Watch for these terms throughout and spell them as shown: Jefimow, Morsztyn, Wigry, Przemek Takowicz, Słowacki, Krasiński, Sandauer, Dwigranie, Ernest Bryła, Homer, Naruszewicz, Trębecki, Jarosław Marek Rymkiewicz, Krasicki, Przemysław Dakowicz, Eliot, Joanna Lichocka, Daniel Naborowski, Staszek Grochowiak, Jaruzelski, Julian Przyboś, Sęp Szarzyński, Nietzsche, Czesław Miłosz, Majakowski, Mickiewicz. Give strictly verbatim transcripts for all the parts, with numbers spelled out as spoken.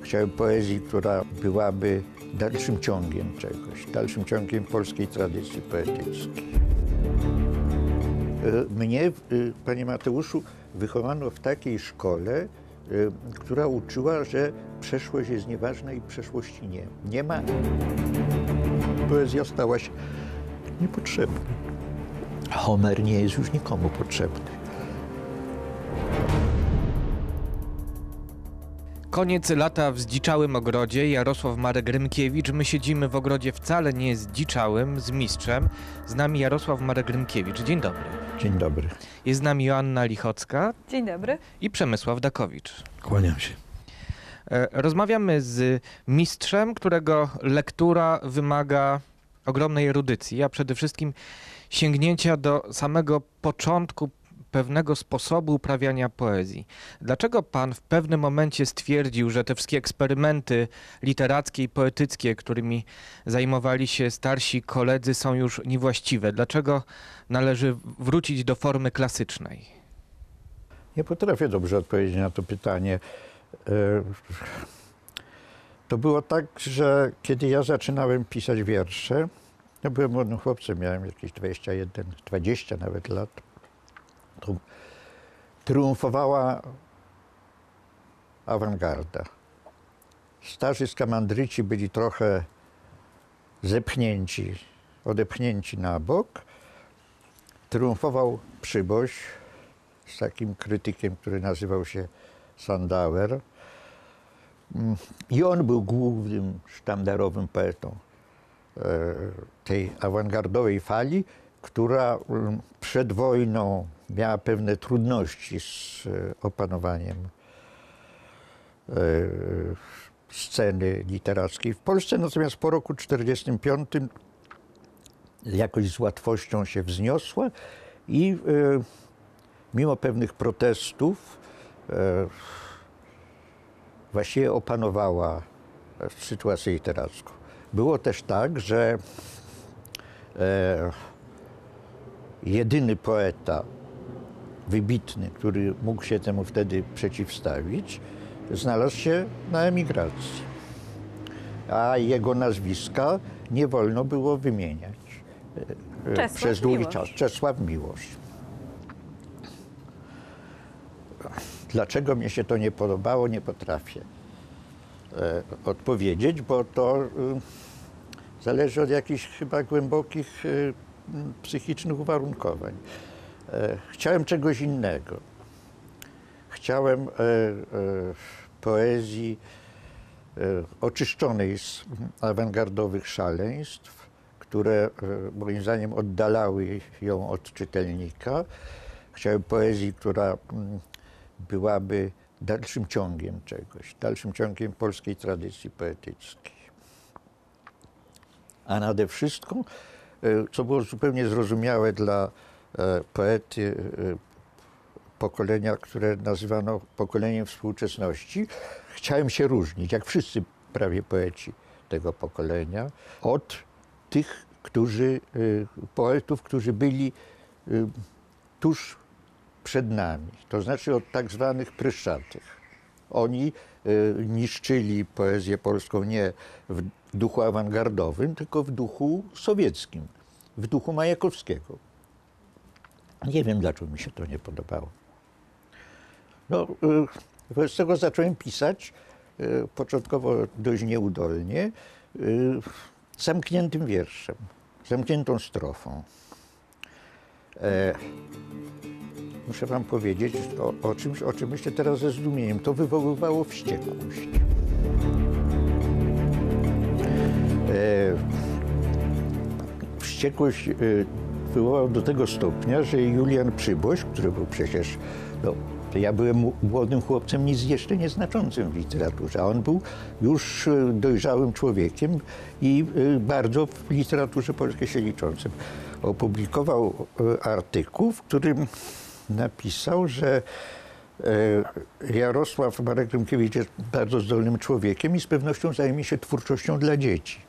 Chciałem poezji, która byłaby dalszym ciągiem czegoś, dalszym ciągiem polskiej tradycji poetyckiej. Mnie, panie Mateuszu, wychowano w takiej szkole, która uczyła, że przeszłość jest nieważna i przeszłości nie. Nie ma. Poezja stała się niepotrzebna. Homer nie jest już nikomu potrzebny. Koniec lata w zdziczałym ogrodzie. Jarosław Marek Rymkiewicz. My siedzimy w ogrodzie wcale nie zdziczałym, z mistrzem. Z nami Jarosław Marek Rymkiewicz. Dzień dobry. Dzień dobry. Jest z nami Joanna Lichocka. Dzień dobry. I Przemysław Dakowicz. Kłaniam się. Rozmawiamy z mistrzem, którego lektura wymaga ogromnej erudycji, a przede wszystkim sięgnięcia do samego początku pewnego sposobu uprawiania poezji. Dlaczego pan w pewnym momencie stwierdził, że te wszystkie eksperymenty literackie i poetyckie, którymi zajmowali się starsi koledzy, są już niewłaściwe? Dlaczego należy wrócić do formy klasycznej? Nie potrafię dobrze odpowiedzieć na to pytanie. To było tak, że kiedy ja zaczynałem pisać wiersze, ja byłem młodym chłopcem, miałem jakieś dwadzieścia jeden, dwadzieścia nawet lat, triumfowała awangarda. Starzy skamandryci byli trochę zepchnięci, odepchnięci na bok. Triumfował Przyboś z takim krytykiem, który nazywał się Sandauer. I on był głównym sztandarowym poetą tej awangardowej fali, która przed wojną miała pewne trudności z opanowaniem sceny literackiej w Polsce. Natomiast po roku czterdziestym piątym jakoś z łatwością się wzniosła i mimo pewnych protestów właściwie opanowała sytuację literacką. Było też tak, że jedyny poeta wybitny, który mógł się temu wtedy przeciwstawić, znalazł się na emigracji, a jego nazwiska nie wolno było wymieniać Czesław przez długi Miłosz. czas. Czesław Miłosz. Dlaczego mi się to nie podobało, nie potrafię odpowiedzieć, bo to zależy od jakichś chyba głębokich psychicznych uwarunkowań. Chciałem czegoś innego. Chciałem poezji oczyszczonej z awangardowych szaleństw, które moim zdaniem oddalały ją od czytelnika. Chciałem poezji, która byłaby dalszym ciągiem czegoś, dalszym ciągiem polskiej tradycji poetyckiej. A nade wszystko, co było zupełnie zrozumiałe dla poety pokolenia, które nazywano pokoleniem współczesności. Chciałem się różnić, jak wszyscy prawie poeci tego pokolenia, od tych, którzy, poetów, którzy byli tuż przed nami, to znaczy od tak zwanych pryszczatych. Oni niszczyli poezję polską nie w duchu awangardowym, tylko w duchu sowieckim, w duchu Majakowskiego. Nie wiem, dlaczego mi się to nie podobało. No, wobec tego zacząłem pisać, początkowo dość nieudolnie, zamkniętym wierszem, zamkniętą strofą. Muszę wam powiedzieć o, o czymś, o czym myślę teraz ze zdumieniem. To wywoływało wściekłość. Wściekłość wywołał do tego stopnia, że Julian Przyboś, który był przecież, no, ja byłem młodym chłopcem, nic jeszcze nieznaczącym w literaturze, a on był już dojrzałym człowiekiem i bardzo w literaturze polskiej się liczącym. Opublikował artykuł, w którym napisał, że Jarosław Marek Rymkiewicz jest bardzo zdolnym człowiekiem i z pewnością zajmie się twórczością dla dzieci,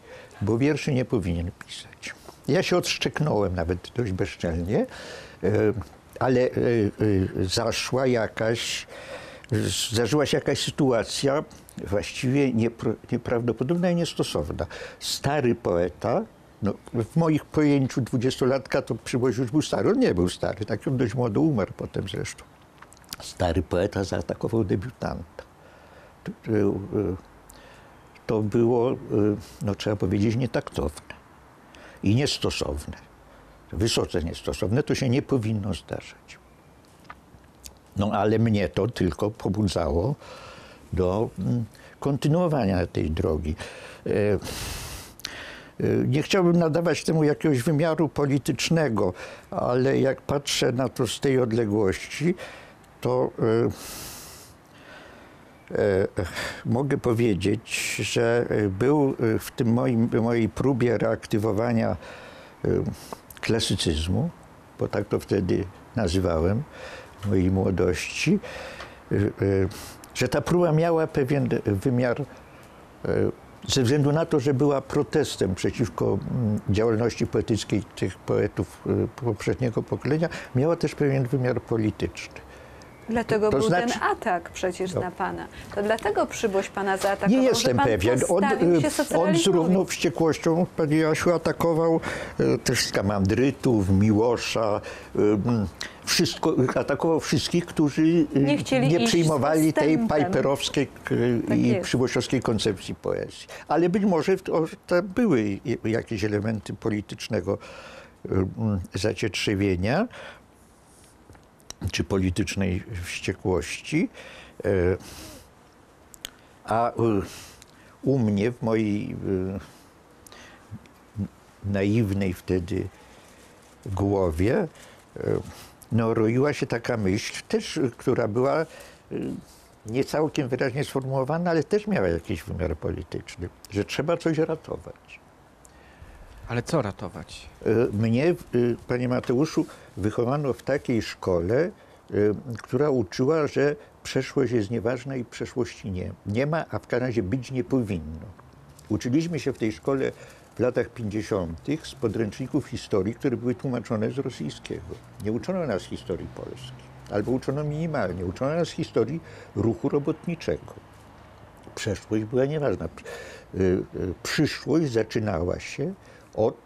bo wierszy nie powinien pisać. Ja się odszczeknąłem nawet dość bezczelnie, ale zaszła jakaś, zdarzyła się jakaś sytuacja, właściwie niepro, nieprawdopodobna i niestosowna. Stary poeta, no, w moich pojęciu dwudziestolatka to Przyboś już był stary, on nie był stary, tak dość młodo umarł potem zresztą. Stary poeta zaatakował debiutanta. To było, no, trzeba powiedzieć, nietaktowne i niestosowne, wysoce niestosowne, to się nie powinno zdarzać. No ale mnie to tylko pobudzało do kontynuowania tej drogi. Nie chciałbym nadawać temu jakiegoś wymiaru politycznego, ale jak patrzę na to z tej odległości, to mogę powiedzieć, że był w tym moim, mojej próbie reaktywowania klasycyzmu, bo tak to wtedy nazywałem, w mojej młodości, że ta próba miała pewien wymiar ze względu na to, że była protestem przeciwko działalności poetyckiej tych poetów poprzedniego pokolenia, miała też pewien wymiar polityczny. Dlatego to był znaczy, ten atak przecież no. na pana. To dlatego Przyboś pana zaatakował. Nie jestem pan pewien. On, on z równą wściekłością, panie Jasiu, atakował e, też skamandrytów, Miłosza. E, wszystko, atakował wszystkich, którzy nie, chcieli nie przyjmowali tej pajperowskiej tak i jest. przybośowskiej koncepcji poezji. Ale być może to, to były jakieś elementy politycznego e, zacietrzewienia czy politycznej wściekłości, a u mnie w mojej naiwnej wtedy głowie no, roiła się taka myśl też, która była nie całkiem wyraźnie sformułowana, ale też miała jakiś wymiar polityczny, że trzeba coś ratować. Ale co ratować? Mnie, panie Mateuszu, wychowano w takiej szkole, która uczyła, że przeszłość jest nieważna i przeszłości nie, nie ma, a w każdym razie być nie powinno. Uczyliśmy się w tej szkole w latach pięćdziesiątych z podręczników historii, które były tłumaczone z rosyjskiego. Nie uczono nas historii polskiej, albo uczono minimalnie. Uczono nas historii ruchu robotniczego. Przeszłość była nieważna. Przyszłość zaczynała się od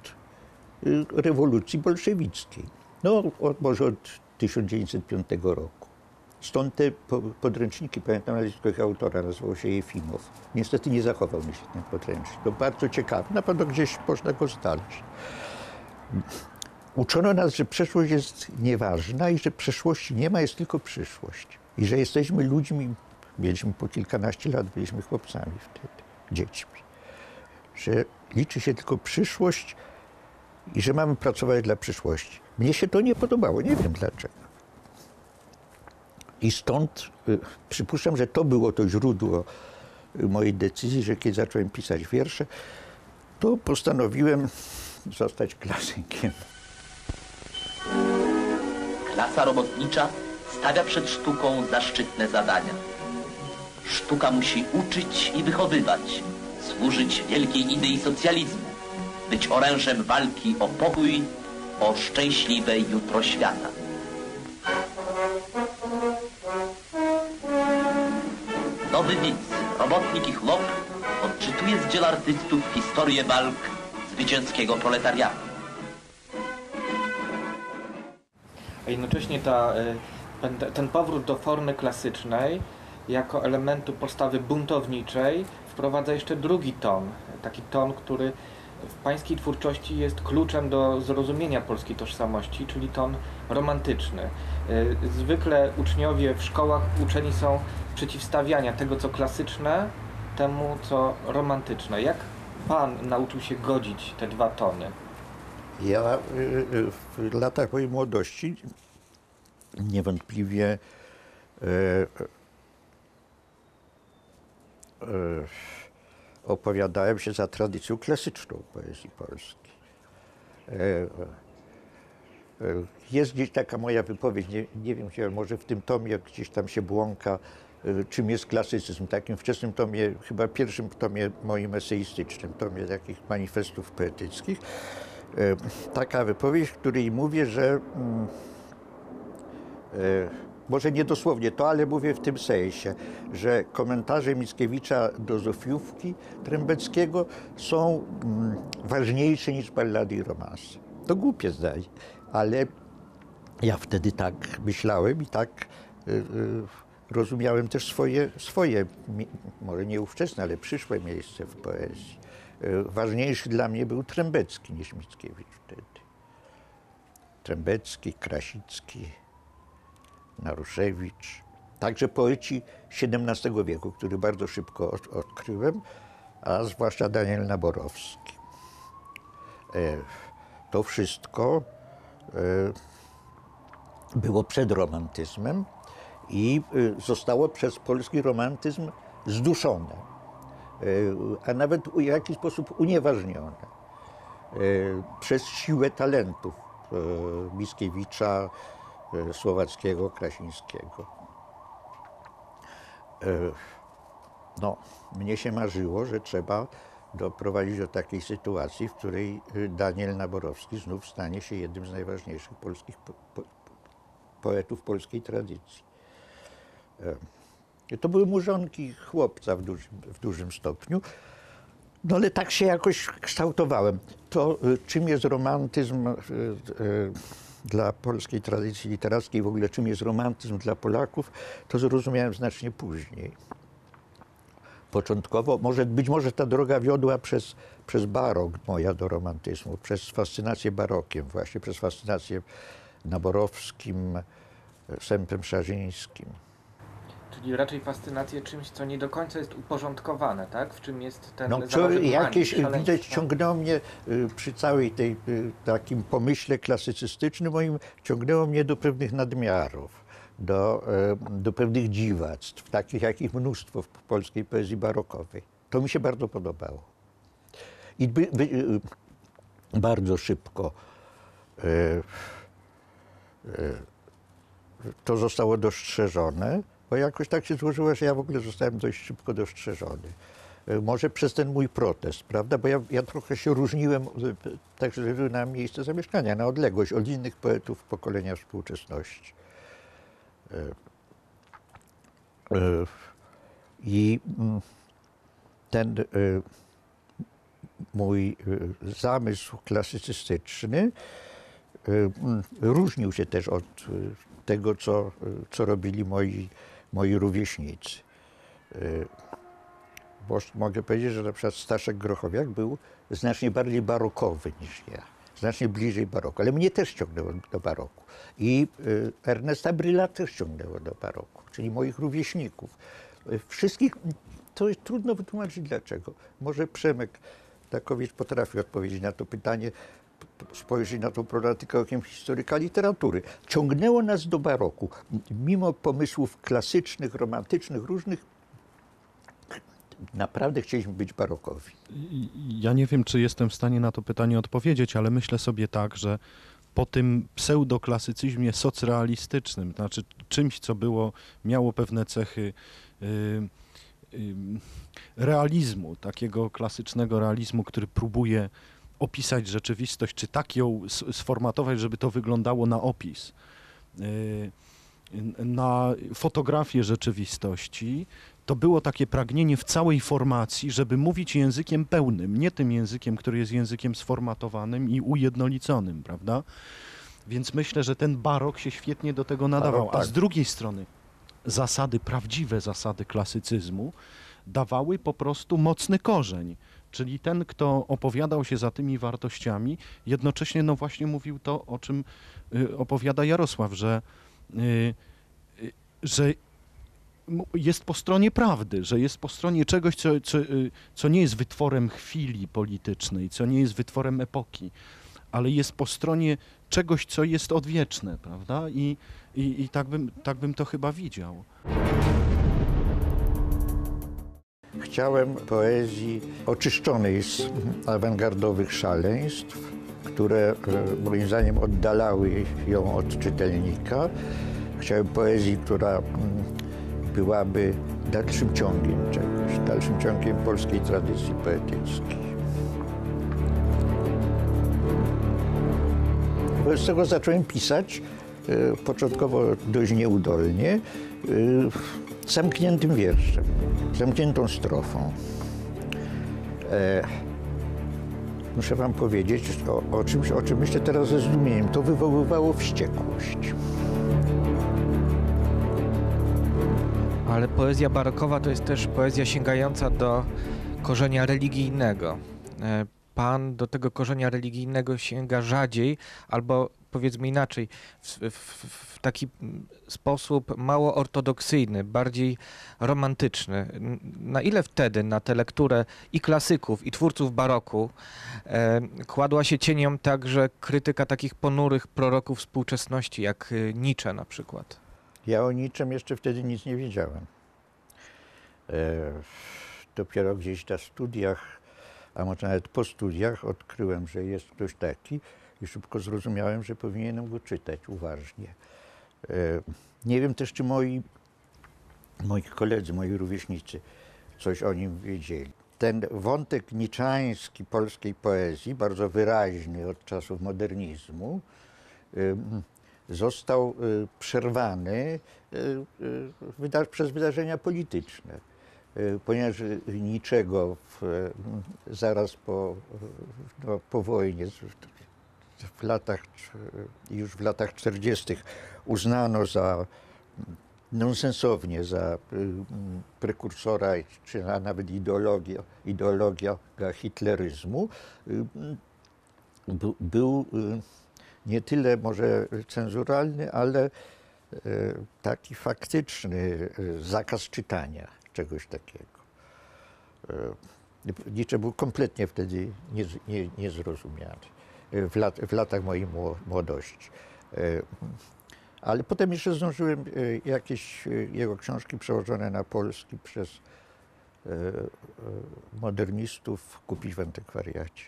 rewolucji bolszewickiej, no od, może od tysiąc dziewięćset piątego roku. Stąd te po, podręczniki, pamiętam nazwisko ich autora, nazywał się Jefimow. Niestety nie zachował mi się ten podręcznik, to bardzo ciekawy, na pewno gdzieś można go znaleźć. Uczono nas, że przeszłość jest nieważna i że przeszłości nie ma, jest tylko przyszłość. I że jesteśmy ludźmi, mieliśmy po kilkanaście lat, byliśmy chłopcami wtedy, dziećmi. Że liczy się tylko przyszłość i że mamy pracować dla przyszłości. Mnie się to nie podobało, nie wiem dlaczego. I stąd y, przypuszczam, że to było to źródło mojej decyzji, że kiedy zacząłem pisać wiersze, to postanowiłem zostać klasykiem. Klasa robotnicza stawia przed sztuką zaszczytne zadania. Sztuka musi uczyć i wychowywać, służyć wielkiej idei socjalizmu, być orężem walki o pokój, o szczęśliwe jutro świata. Nowy widz, robotnik i chłop, odczytuje z dzieł artystów historię walk zwycięskiego proletariatu. A jednocześnie ta, ten powrót do formy klasycznej jako elementu postawy buntowniczej wprowadza jeszcze drugi ton, taki ton, który w pańskiej twórczości jest kluczem do zrozumienia polskiej tożsamości, czyli ton romantyczny. Zwykle uczniowie w szkołach uczeni są przeciwstawiania tego, co klasyczne, temu, co romantyczne. Jak pan nauczył się godzić te dwa tony? Ja w latach mojej młodości niewątpliwie opowiadałem się za tradycją klasyczną poezji polskiej. Jest gdzieś taka moja wypowiedź, nie, nie wiem, może w tym tomie gdzieś tam się błąka, czym jest klasycyzm, takim wczesnym tomie, chyba pierwszym tomie moim eseistycznym, tomie takich manifestów poetyckich. Taka wypowiedź, w której mówię, że może nie dosłownie to, ale mówię w tym sensie, że komentarze Mickiewicza do Zofiówki Trębeckiego są mm, ważniejsze niż ballady i romanse. To głupie zdanie, ale ja wtedy tak myślałem i tak y, y, rozumiałem też swoje, swoje mi, może nie ówczesne, ale przyszłe miejsce w poezji. Y, ważniejszy dla mnie był Trębecki niż Mickiewicz wtedy. Trębecki, Krasicki, Naruszewicz, także poeci siedemnastego wieku, który bardzo szybko od, odkryłem, a zwłaszcza Daniel Naborowski. E, to wszystko e, było przed romantyzmem i e, zostało przez polski romantyzm zduszone, e, a nawet w jakiś sposób unieważnione e, przez siłę talentów e, Mickiewicza, Słowackiego, Krasińskiego. No, mnie się marzyło, że trzeba doprowadzić do takiej sytuacji, w której Daniel Naborowski znów stanie się jednym z najważniejszych polskich po po poetów polskiej tradycji. To były murzonki chłopca w dużym, w dużym stopniu, no ale tak się jakoś kształtowałem. To, czym jest romantyzm dla polskiej tradycji literackiej, w ogóle czym jest romantyzm dla Polaków, to zrozumiałem znacznie później. Początkowo, może, być może ta droga wiodła przez, przez barok moja do romantyzmu, przez fascynację barokiem właśnie, przez fascynację Naborowskim, Sępem Szarzyńskim. Czyli raczej fascynację czymś, co nie do końca jest uporządkowane, tak? W czym jest ten no, jakieś szaleństwo. Widać, ciągnęło mnie przy całej tej takim pomyśle klasycystycznym moim, ciągnęło mnie do pewnych nadmiarów, do, do pewnych dziwactw, takich jak ich mnóstwo w polskiej poezji barokowej. To mi się bardzo podobało. I by, by, bardzo szybko e, e, to zostało dostrzeżone. Bo jakoś tak się złożyło, że ja w ogóle zostałem dość szybko dostrzeżony. Może przez ten mój protest, prawda? Bo ja, ja trochę się różniłem, także na miejsce zamieszkania, na odległość od innych poetów pokolenia współczesności. I ten mój zamysł klasycystyczny różnił się też od tego, co, co robili moi moi rówieśnicy. Bo mogę powiedzieć, że na przykład Staszek Grochowiak był znacznie bardziej barokowy niż ja. Znacznie bliżej baroku. Ale mnie też ciągnęło do baroku. I Ernesta Bryła też ciągnęło do baroku, czyli moich rówieśników. Wszystkich, to jest trudno wytłumaczyć dlaczego. Może Przemek Takowicz potrafi odpowiedzieć na to pytanie, spojrzeć na tą problematykę okiem historyka literatury. Ciągnęło nas do baroku. Mimo pomysłów klasycznych, romantycznych, różnych, naprawdę chcieliśmy być barokowi. Ja nie wiem, czy jestem w stanie na to pytanie odpowiedzieć, ale myślę sobie tak, że po tym pseudoklasycyzmie socrealistycznym, znaczy czymś, co było, miało pewne cechy yy, yy, realizmu, takiego klasycznego realizmu, który próbuje opisać rzeczywistość, czy tak ją sformatować, żeby to wyglądało na opis, na fotografię rzeczywistości, to było takie pragnienie w całej formacji, żeby mówić językiem pełnym, nie tym językiem, który jest językiem sformatowanym i ujednoliconym, prawda? Więc myślę, że ten barok się świetnie do tego nadawał. Barok, tak. A z drugiej strony zasady, prawdziwe zasady klasycyzmu dawały po prostu mocny korzeń. Czyli ten, kto opowiadał się za tymi wartościami, jednocześnie no właśnie mówił to, o czym opowiada Jarosław, że, że jest po stronie prawdy, że jest po stronie czegoś, co, co, co nie jest wytworem chwili politycznej, co nie jest wytworem epoki, ale jest po stronie czegoś, co jest odwieczne, prawda? I, i, i tak bym, tak bym to chyba widział. Chciałem poezji oczyszczonej z awangardowych szaleństw, które moim zdaniem oddalały ją od czytelnika. Chciałem poezji, która byłaby dalszym ciągiem czegoś, dalszym ciągiem polskiej tradycji poetyckiej. Wobec tego zacząłem pisać początkowo dość nieudolnie, zamkniętym wierszem, zamkniętą strofą. Muszę wam powiedzieć o, o czymś, o czym myślę teraz ze zdumieniem. To wywoływało wściekłość. Ale poezja barokowa to jest też poezja sięgająca do korzenia religijnego. Pan do tego korzenia religijnego sięga rzadziej, albo powiedzmy inaczej, w, w, w taki sposób mało ortodoksyjny, bardziej romantyczny. Na ile wtedy na tę lekturę i klasyków, i twórców baroku e, kładła się cieniem także krytyka takich ponurych proroków współczesności, jak Nietzsche na przykład? Ja o Nietzschem jeszcze wtedy nic nie wiedziałem. E, dopiero gdzieś na studiach, a może nawet po studiach, odkryłem, że jest ktoś taki, i szybko zrozumiałem, że powinienem go czytać uważnie. Nie wiem też, czy moi, moi koledzy, moi rówieśnicy coś o nim wiedzieli. Ten wątek niczański polskiej poezji, bardzo wyraźny od czasów modernizmu, został przerwany przez wydarzenia polityczne, ponieważ niczego w, zaraz po, no, po wojnie, W latach, już w latach czterdziestych uznano za nonsensownie za prekursora, czy nawet ideologia, ideologia hitleryzmu. Był nie tyle może cenzuralny, ale taki faktyczny zakaz czytania czegoś takiego. Nietzsche był kompletnie wtedy niezrozumiany. W, lat, w latach mojej młodości. Ale potem jeszcze zdążyłem jakieś jego książki przełożone na polski przez modernistów kupić w antykwariacie.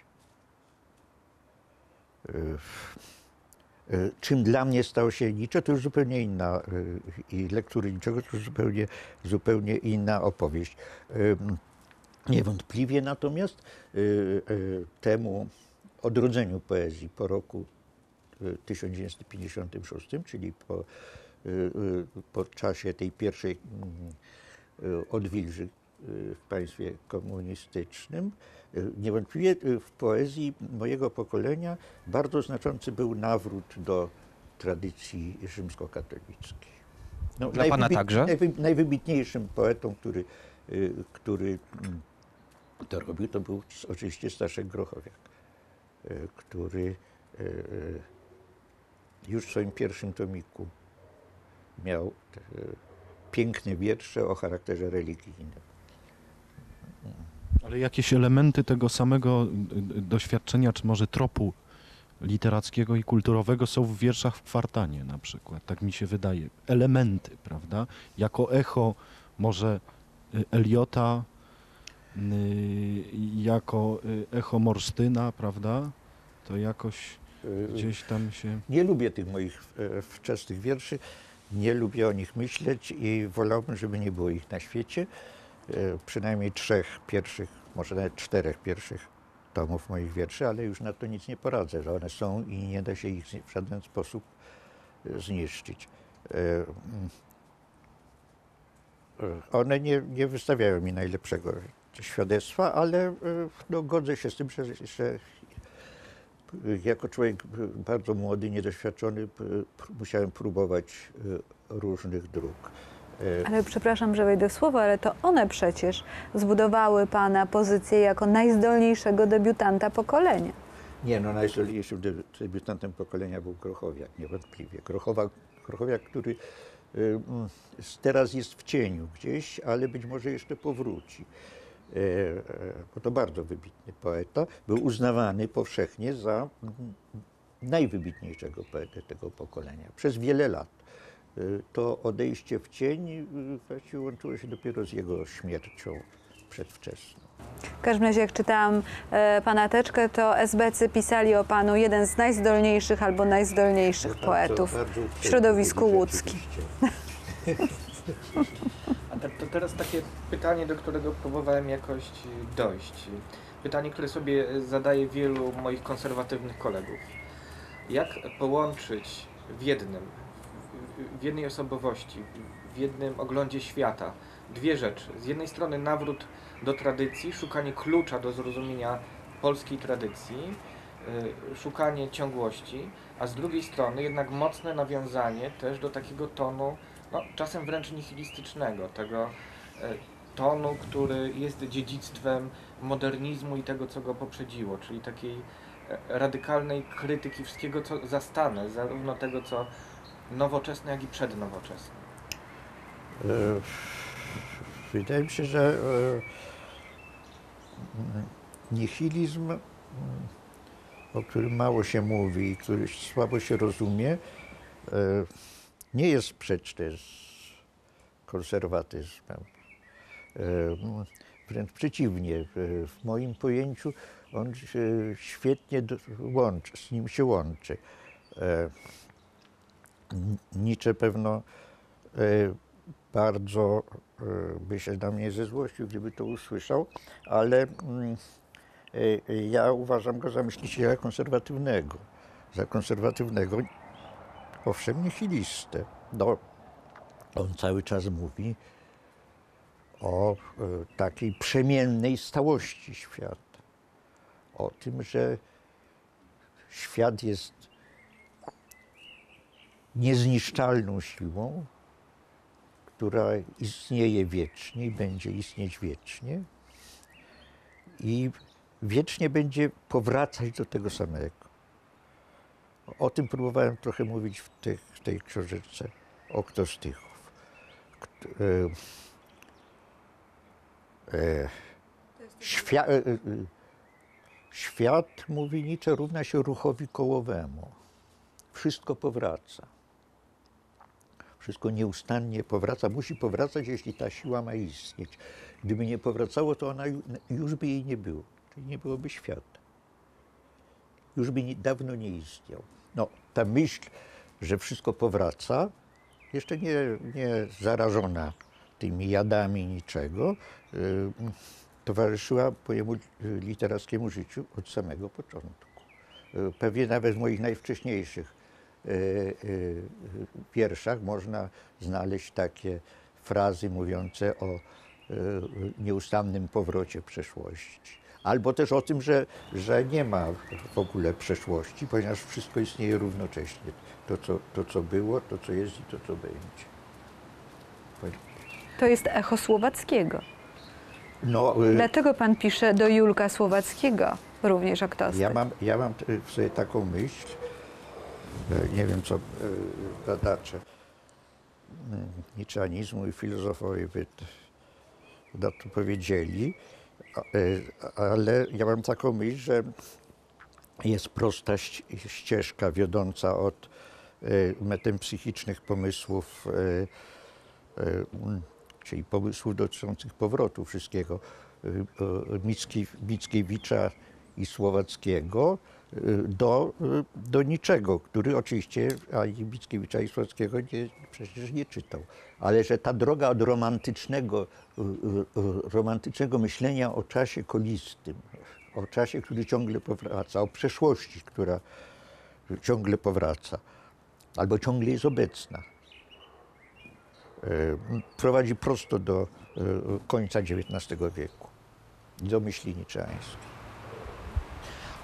Czym dla mnie stało się Nietzsche, to już zupełnie inna, i lektury niczego, to już zupełnie, zupełnie inna opowieść. Niewątpliwie natomiast temu odrodzeniu poezji po roku tysiąc dziewięćset pięćdziesiątym szóstym, czyli po, po czasie tej pierwszej odwilży w państwie komunistycznym, niewątpliwie w poezji mojego pokolenia bardzo znaczący był nawrót do tradycji rzymskokatolickiej. No, Dla pana także? Najwy, najwybitniejszym poetą, który, który to robił, to był oczywiście Staszek Grochowiak, który już w swoim pierwszym tomiku miał piękne wiersze o charakterze religijnym. Ale jakieś elementy tego samego doświadczenia, czy może tropu literackiego i kulturowego są w wierszach w Kwartanie na przykład, tak mi się wydaje. Elementy, prawda? Jako echo może Eliota, jako echo Morsztyna, prawda? To jakoś gdzieś tam się... Nie lubię tych moich wczesnych wierszy, nie lubię o nich myśleć i wolałbym, żeby nie było ich na świecie. Przynajmniej trzech pierwszych, może nawet czterech pierwszych tomów moich wierszy, ale już na to nic nie poradzę, że one są i nie da się ich w żaden sposób zniszczyć. One nie, nie wystawiają mi najlepszego świadectwa, ale no, godzę się z tym, że, że jako człowiek bardzo młody, niedoświadczony musiałem próbować różnych dróg. Ale przepraszam, że wejdę w słowo, ale to one przecież zbudowały pana pozycję jako najzdolniejszego debiutanta pokolenia. Nie, no najzdolniejszym debiutantem pokolenia był Grochowiak, niewątpliwie. Grochowiak, Grochowiak który... teraz jest w cieniu gdzieś, ale być może jeszcze powróci. Bo to bardzo wybitny poeta. Był uznawany powszechnie za najwybitniejszego poetę tego pokolenia. Przez wiele lat. To odejście w cień właściwie łączyło się dopiero z jego śmiercią przedwczesną. W każdym razie, jak czytałam e, pana teczkę, to esbecy pisali o panu jeden z najzdolniejszych albo najzdolniejszych no, poetów bardzo, bardzo w środowisku łódzkim. A te, to teraz takie pytanie, do którego próbowałem jakoś dojść. Pytanie, które sobie zadaje wielu moich konserwatywnych kolegów. Jak połączyć w jednym w jednej osobowości, w jednym oglądzie świata. Dwie rzeczy. Z jednej strony nawrót do tradycji, szukanie klucza do zrozumienia polskiej tradycji, szukanie ciągłości, a z drugiej strony jednak mocne nawiązanie też do takiego tonu, no, czasem wręcz nihilistycznego, tego tonu, który jest dziedzictwem modernizmu i tego, co go poprzedziło, czyli takiej radykalnej krytyki wszystkiego, co zastane, zarówno tego, co nowoczesne, jak i przednowoczesne. Wydaje mi się, że nihilizm, o którym mało się mówi i który słabo się rozumie, nie jest sprzeczny z konserwatyzmem. Wręcz przeciwnie, w moim pojęciu on się świetnie łączy, z nim się łączy. Nietzsche pewno bardzo by się na mnie zezłościł, gdyby to usłyszał, ale ja uważam go za myśliciela konserwatywnego. Za konserwatywnego, owszem, nihilistę. No, on cały czas mówi o takiej przemiennej stałości świata. O tym, że świat jest niezniszczalną siłą, która istnieje wiecznie i będzie istnieć wiecznie. I wiecznie będzie powracać do tego samego. O tym próbowałem trochę mówić w tej, w tej książeczce Oktostychów. E, świa, e, świat, mówi Nietzsche, równa się ruchowi kołowemu. Wszystko powraca. Wszystko nieustannie powraca. Musi powracać, jeśli ta siła ma istnieć. Gdyby nie powracało, to ona już by jej nie było. Czyli nie byłoby świata. Już by nie, dawno nie istniał. No, ta myśl, że wszystko powraca, jeszcze nie, nie zarażona tymi jadami niczego, y, towarzyszyła mojemu literackiemu życiu od samego początku. Y, pewnie nawet w moich najwcześniejszych y, y, wierszach można znaleźć takie frazy mówiące o y, nieustannym powrocie przeszłości. Albo też o tym, że, że nie ma w ogóle przeszłości, ponieważ wszystko istnieje równocześnie. To co, to, co było, to, co jest i to, co będzie. To jest echo Słowackiego. No, dlatego pan pisze do Julka Słowackiego, również Oktostyk. Ja mam, ja mam w sobie taką myśl, nie wiem co badacze nietzscheanizmu i filozofowie by to powiedzieli, ale ja mam taką myśl, że jest prosta ścieżka wiodąca od metempsychicznych pomysłów, czyli pomysłów dotyczących powrotu wszystkiego, Mickiewicza i Słowackiego do, do niczego, który oczywiście ani Mickiewicza i Słowackiego nie, przecież nie czytał. Ale że ta droga od romantycznego, romantycznego myślenia o czasie kolistym, o czasie, który ciągle powraca, o przeszłości, która ciągle powraca, albo ciągle jest obecna, prowadzi prosto do końca dziewiętnastego wieku, do myśli nietzscheańskiej.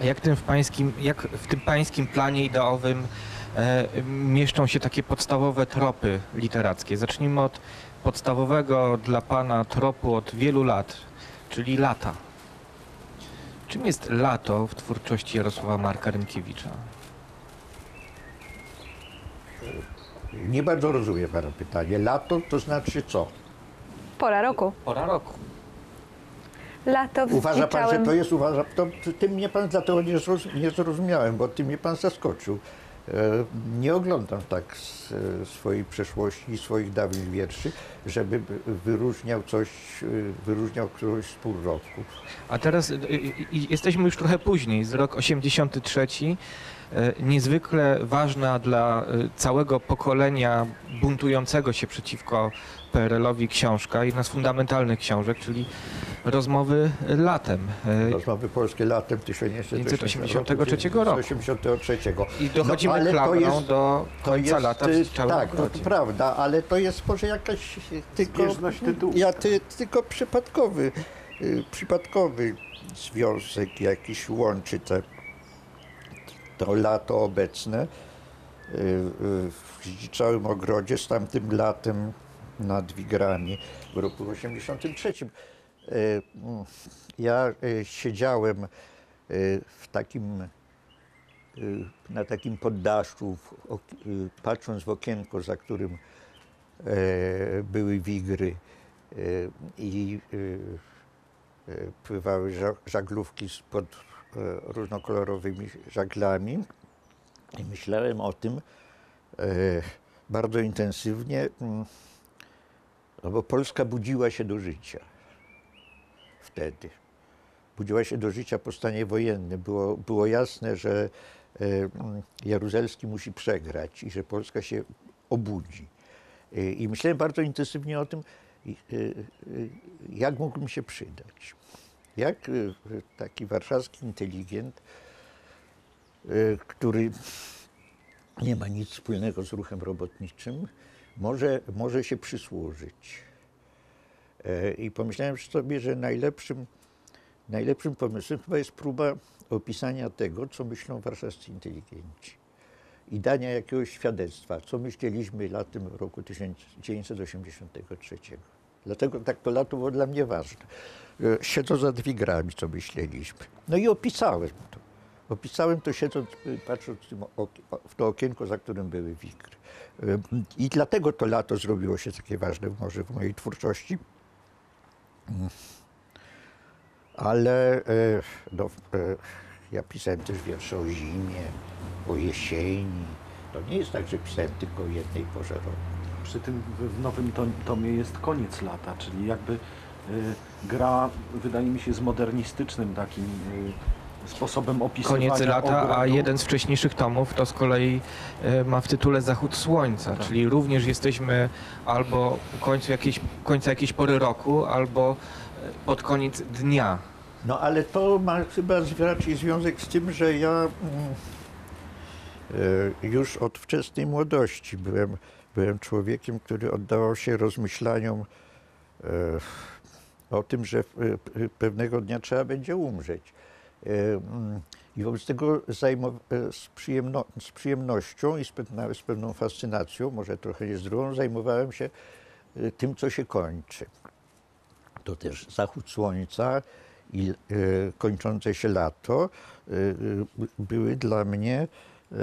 A jak, tym w pańskim, jak w tym pańskim planie ideowym e, mieszczą się takie podstawowe tropy literackie? Zacznijmy od podstawowego dla pana tropu od wielu lat, czyli lata. Czym jest lato w twórczości Jarosława Marka Rymkiewicza? Nie bardzo rozumiem pana pytanie. Lato to znaczy co? Pora roku. Pora roku. Lato w uważa pan, że to jest, uważa, to, tym mnie pan dlatego nie, zrozum, nie zrozumiałem, bo tym mnie pan zaskoczył. E, nie oglądam tak z, swojej przeszłości i swoich dawnych wierszy, żeby wyróżniał coś, wyróżniał którąś z pół roku. A teraz y, y, jesteśmy już trochę później, z rok osiemdziesiąty trzeci. Niezwykle ważna dla całego pokolenia buntującego się przeciwko P R L-owi książka, jedna z fundamentalnych książek, czyli Rozmowy latem. Rozmowy polskie latem tysiąc dziewięćset osiemdziesiątego trzeciego roku. tysiąc dziewięćset osiemdziesiątego trzeciego. I dochodzimy no, klamrą do końca lata. Tak, to prawda, ale to jest może jakaś tylko, ja, ty, tylko przypadkowy, przypadkowy związek jakiś łączy te, to lato obecne. W Zdziczałym Ogrodzie z tamtym latem na Dwigranie w roku osiemdziesiątym trzecim. Ja siedziałem w takim, na takim poddaszu, patrząc w okienko, za którym były wigry i pływały żaglówki pod różnokolorowymi żaglami. I myślałem o tym bardzo intensywnie, bo Polska budziła się do życia. Wtedy. Budziła się do życia po stanie wojennym. Było, było jasne, że Jaruzelski musi przegrać i że Polska się obudzi. I myślałem bardzo intensywnie o tym, jak mógłbym się przydać. Jak taki warszawski inteligent, który nie ma nic wspólnego z ruchem robotniczym, może, może się przysłużyć. I pomyślałem sobie, że najlepszym, najlepszym pomysłem chyba jest próba opisania tego, co myślą warszawscy inteligenci i dania jakiegoś świadectwa, co myśleliśmy latem roku tysiąc dziewięćset osiemdziesiątego trzeciego. Dlatego tak to lato było dla mnie ważne. Siedzę za dwigrami, co myśleliśmy. No i opisałem to. Opisałem to siedząc, patrząc w to okienko, za którym były wigry. I dlatego to lato zrobiło się takie ważne może w mojej twórczości. Ale no, ja pisałem też wiersze o zimie, o jesieni. To nie jest tak, że pisałem tylko o jednej porze roku. Przy tym w nowym tomie jest koniec lata, czyli jakby gra, wydaje mi się, z modernistycznym takim sposobem opisywania. Koniec lata, ogrodu. A jeden z wcześniejszych tomów to z kolei ma w tytule Zachód słońca, tak. Czyli również jesteśmy albo u końca jakiejś, końca jakiejś pory roku, albo pod koniec dnia. No ale to ma chyba raczej związek z tym, że ja już od wczesnej młodości byłem, byłem człowiekiem, który oddawał się rozmyślaniom o tym, że pewnego dnia trzeba będzie umrzeć. I wobec tego z, przyjemno z przyjemnością i z, pewna, z pewną fascynacją, może trochę niezdrową, zajmowałem się tym, co się kończy. To też zachód słońca i e, kończące się lato e, były dla mnie e,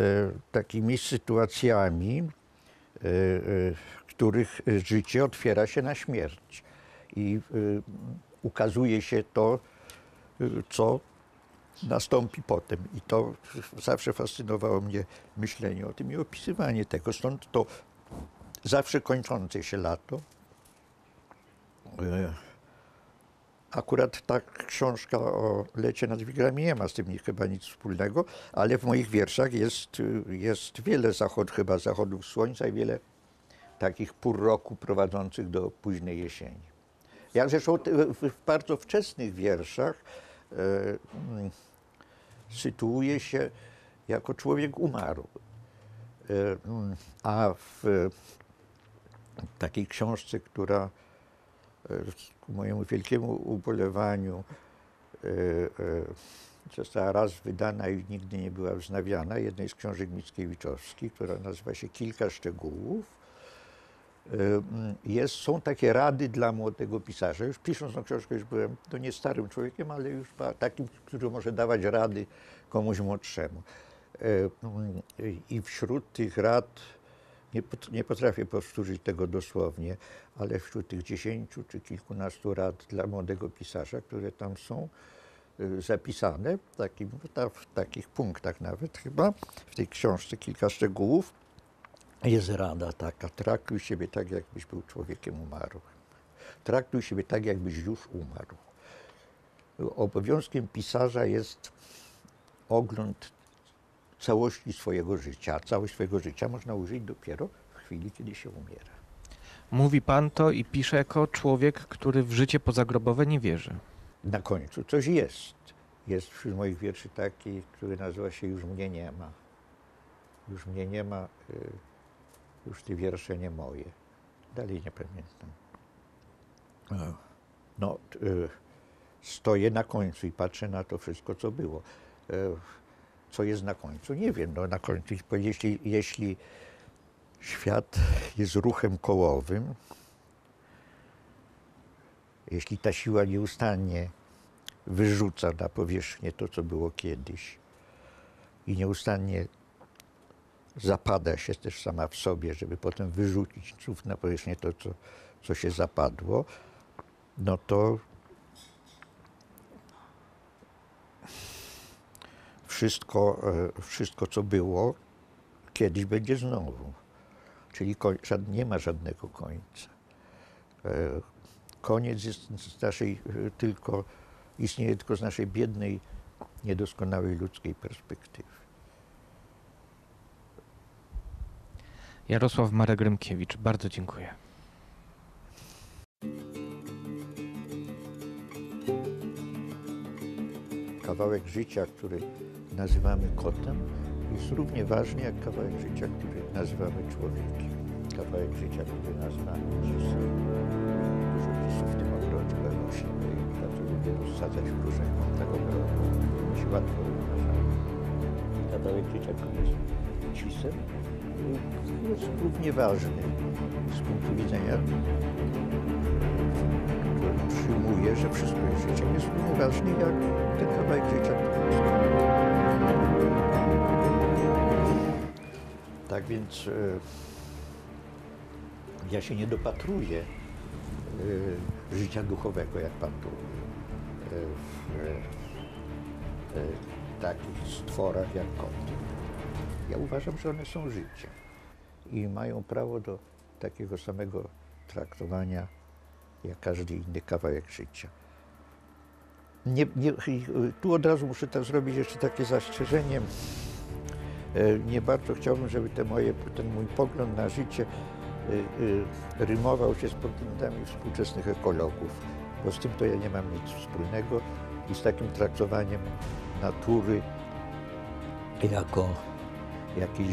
takimi sytuacjami, e, których życie otwiera się na śmierć. I e, ukazuje się to, co nastąpi potem. I to zawsze fascynowało mnie myślenie o tym i opisywanie tego. Stąd to zawsze kończące się lato. Akurat ta książka o lecie nad Wigrami nie ma z tym chyba nic wspólnego, ale w moich wierszach jest, jest wiele zachod, chyba zachodów słońca i wiele takich pór roku prowadzących do późnej jesieni. Ja zresztą w bardzo wczesnych wierszach sytuuje się jako człowiek umarł, a w takiej książce, która ku mojemu wielkiemu ubolewaniu została raz wydana i nigdy nie była wznawiana, jednej z książek mickiewiczowskich, która nazywa się Kilka szczegółów, Jest, są takie rady dla młodego pisarza. Już pisząc tą książkę już byłem no nie starym człowiekiem, ale już takim, który może dawać rady komuś młodszemu. I wśród tych rad, nie, nie potrafię powtórzyć tego dosłownie, ale wśród tych dziesięciu czy kilkunastu rad dla młodego pisarza, które tam są zapisane, w, takim, w takich punktach nawet chyba, w tej książce Kilka szczegółów, jest rada taka, traktuj siebie tak, jakbyś był człowiekiem umarłym. Traktuj siebie tak, jakbyś już umarł. Obowiązkiem pisarza jest ogląd całości swojego życia. Całość swojego życia można użyć dopiero w chwili, kiedy się umiera. Mówi pan to i pisze jako człowiek, który w życie pozagrobowe nie wierzy. Na końcu coś jest. Jest wśród moich wierszy taki, który nazywa się Już mnie nie ma. Już mnie nie ma, już te wiersze nie moje. Dalej nie pamiętam. No, stoję na końcu i patrzę na to wszystko, co było. Co jest na końcu? Nie wiem. No, na końcu, jeśli, jeśli świat jest ruchem kołowym, jeśli ta siła nieustannie wyrzuca na powierzchnię to, co było kiedyś i nieustannie zapada się też sama w sobie, żeby potem wyrzucić znów na powierzchnię to, co, co się zapadło, no to wszystko, wszystko co było, kiedyś będzie znowu. Czyli nie ma żadnego końca. Koniec jest z naszej tylko, istnieje tylko z naszej biednej, niedoskonałej ludzkiej perspektywy. Jarosław Marek Rymkiewicz, bardzo dziękuję. Kawałek życia, który nazywamy kotem, jest równie ważny jak kawałek życia, który nazywamy człowiekiem. Kawałek życia, który nazywamy Jezusem. Dużo miejsca w tym ogrodzie, ale musimy dlatego rozsadzać w różnych kątach ogrodu. Się łatwo równoważyć. Kawałek życia, który jest cisem, jest równie ważny z punktu widzenia, który przyjmuje, że wszystko jest życiem, jest równie ważny jak ten kawałek życia, który jest. Tak więc ja się nie dopatruję życia duchowego, jak pan tu, w takich stworach jak koty. Ja uważam, że one są życiem i mają prawo do takiego samego traktowania jak każdy inny kawałek życia. Nie, nie, tu od razu muszę też zrobić jeszcze takie zastrzeżenie. Nie bardzo chciałbym, żeby te moje, ten mój pogląd na życie rymował się z poglądami współczesnych ekologów, bo z tym to ja nie mam nic wspólnego i z takim traktowaniem natury jako jakiejś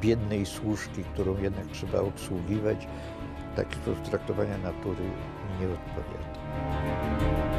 biednej służki, którą jednak trzeba obsługiwać, taki sposób traktowania natury mi nie odpowiada.